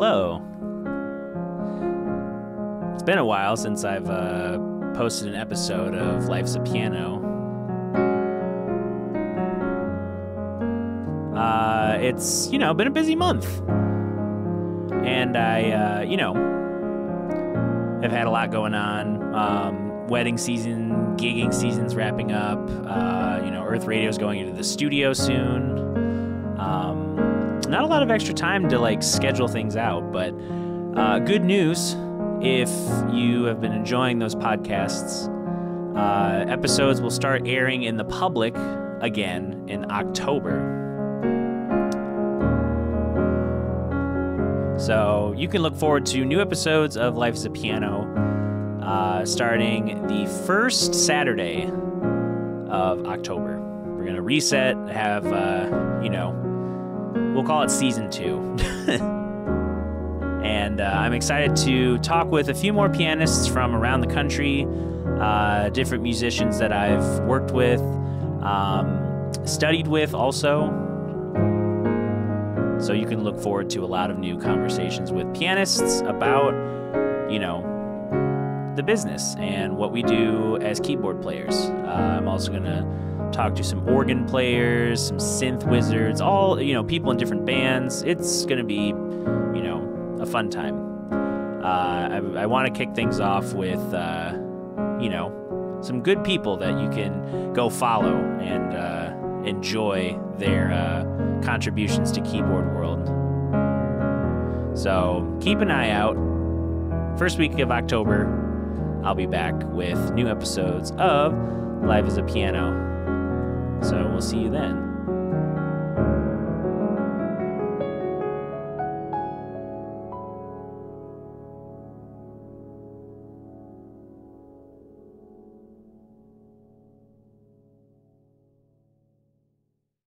hello. It's been a while since I've posted an episode of Life's a Piano. It's, you know, been a busy month. And I, you know, have had a lot going on. Wedding season, gigging season's wrapping up. You know, Earth Radio's going into the studio soon. Not a lot of extra time to, like, schedule things out, but good news if you have been enjoying those podcasts. Episodes will start airing in the public again in October. So you can look forward to new episodes of Life's a Piano starting the first Saturday of October. We're going to reset, have, you know, we'll call it Season 2. And I'm excited to talk with a few more pianists from around the country, different musicians that I've worked with, studied with also. So you can look forward to a lot of new conversations with pianists about, you know, the business and what we do as keyboard players. I'm also going to talk to some organ players, some synth wizards, all, you know, people in different bands. It's going to be, you know, a fun time. I want to kick things off with, you know, some good people that you can go follow and enjoy their contributions to Keyboard World. So keep an eye out. First week of October, I'll be back with new episodes of Life is a Piano. So we'll see you then.